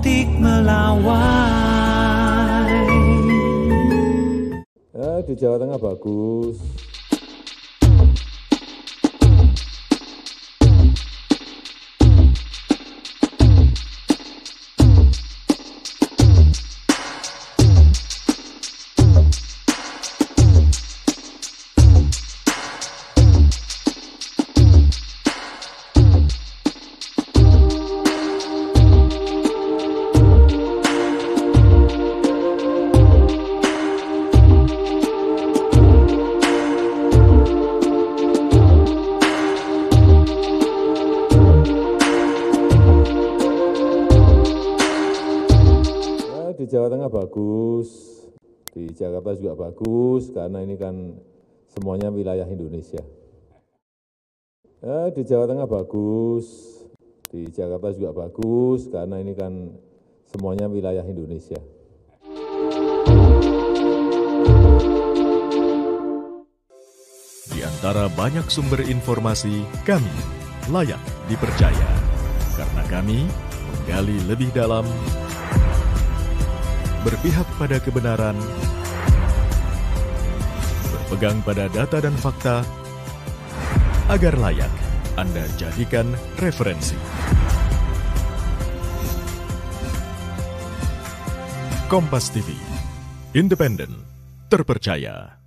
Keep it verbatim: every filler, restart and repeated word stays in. Titik melawai. Eh, di Jawa Tengah bagus. Di Jawa Tengah bagus, di Jakarta juga bagus, karena ini kan semuanya wilayah Indonesia. Eh, di Jawa Tengah bagus, di Jakarta juga bagus, karena ini kan semuanya wilayah Indonesia. Di antara banyak sumber informasi, kami layak dipercaya, karena kami menggali lebih dalam, berpihak pada kebenaran, berpegang pada data dan fakta, agar layak Anda jadikan referensi. Kompas T V, independen, terpercaya.